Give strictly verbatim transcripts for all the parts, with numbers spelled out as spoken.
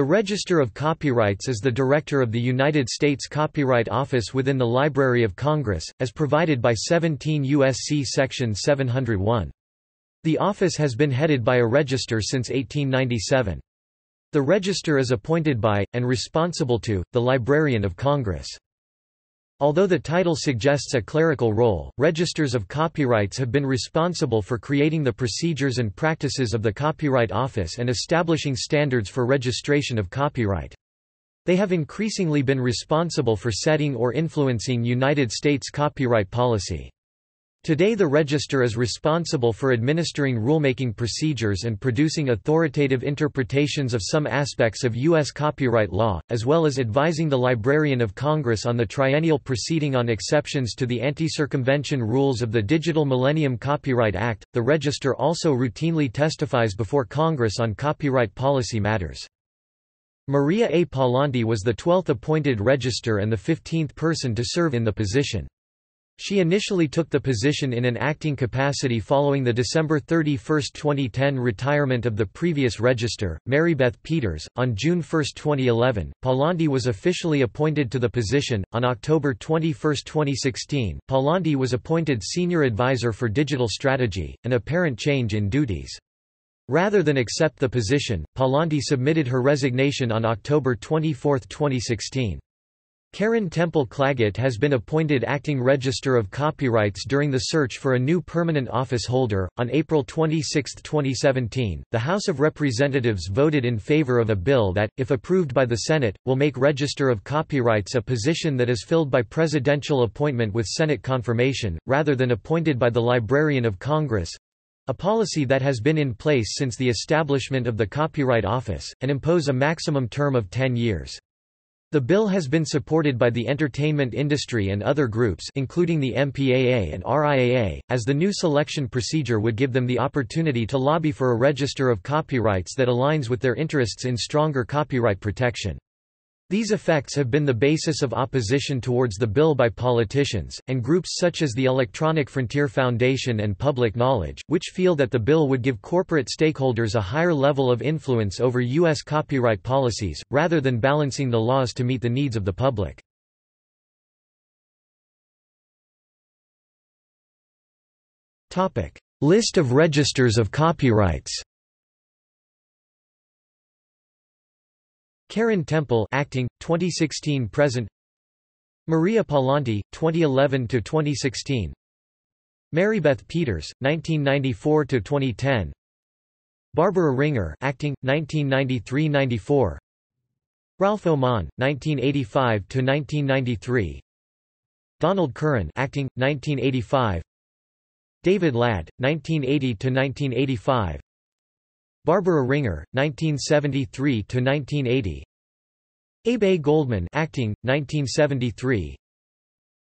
The Register of Copyrights is the director of the United States Copyright Office within the Library of Congress, as provided by seventeen U S C Section seven oh one. The office has been headed by a registrar since eighteen ninety-seven. The registrar is appointed by, and responsible to, the Librarian of Congress. Although the title suggests a clerical role, registers of copyrights have been responsible for creating the procedures and practices of the Copyright Office and establishing standards for registration of copyright. They have increasingly been responsible for setting or influencing United States copyright policy. Today the Register is responsible for administering rulemaking procedures and producing authoritative interpretations of some aspects of U S copyright law, as well as advising the Librarian of Congress on the triennial proceeding on exceptions to the anti-circumvention rules of the Digital Millennium Copyright Act. The Register also routinely testifies before Congress on copyright policy matters. Maria A. Pallante was the twelfth appointed Register and the fifteenth person to serve in the position. She initially took the position in an acting capacity following the December thirty-first twenty ten retirement of the previous registrar, Marybeth Peters. On June first twenty eleven, Pallante was officially appointed to the position. On October twenty-first twenty sixteen, Pallante was appointed Senior Advisor for Digital Strategy, an apparent change in duties. Rather than accept the position, Pallante submitted her resignation on October twenty-fourth twenty sixteen. Karen Temple Claggett has been appointed Acting Register of Copyrights during the search for a new permanent office holder. On April twenty-sixth twenty seventeen, the House of Representatives voted in favor of a bill that, if approved by the Senate, will make Register of Copyrights a position that is filled by presidential appointment with Senate confirmation, rather than appointed by the Librarian of Congress, a policy that has been in place since the establishment of the Copyright Office, and impose a maximum term of ten years. The bill has been supported by the entertainment industry and other groups, including the M P A A and R I A A, as the new selection procedure would give them the opportunity to lobby for a register of copyrights that aligns with their interests in stronger copyright protection. These effects have been the basis of opposition towards the bill by politicians, and groups such as the Electronic Frontier Foundation and Public Knowledge, which feel that the bill would give corporate stakeholders a higher level of influence over U S copyright policies, rather than balancing the laws to meet the needs of the public. List of registers of copyrights. Karen Temple, acting, twenty sixteen present. Maria Pallante, twenty eleven to twenty sixteen. Marybeth Peters, nineteen ninety-four to twenty ten. Barbara Ringer, acting, nineteen ninety-three to ninety-four. Ralph Oman, nineteen eighty-five to nineteen ninety-three. Donald Curran, acting, nineteen eighty-five. David Ladd, nineteen eighty to nineteen eighty-five. Barbara Ringer, nineteen seventy-three to nineteen eighty. Abe A. Goldman, acting, nineteen seventy-three.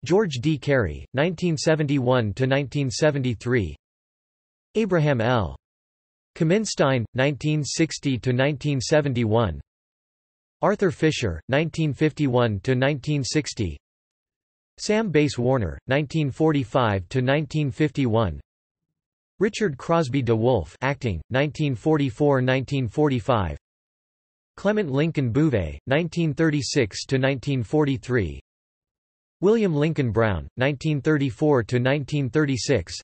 George D. Carey, nineteen seventy-one to nineteen seventy-three. Abraham L. Kaminstein, nineteen sixty to nineteen seventy-one. Arthur Fisher, nineteen fifty-one to nineteen sixty. Sam Bass Warner, nineteen forty-five to nineteen fifty-one. Richard Crosby de Wolfe, acting, nineteen forty-four to nineteen forty-five. Clement Lincoln Bouvet, nineteen thirty-six to nineteen forty-three. William Lincoln Brown, nineteen thirty-four to nineteen thirty-six.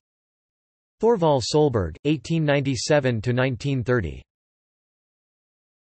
Thorval Solberg, eighteen ninety-seven to nineteen thirty.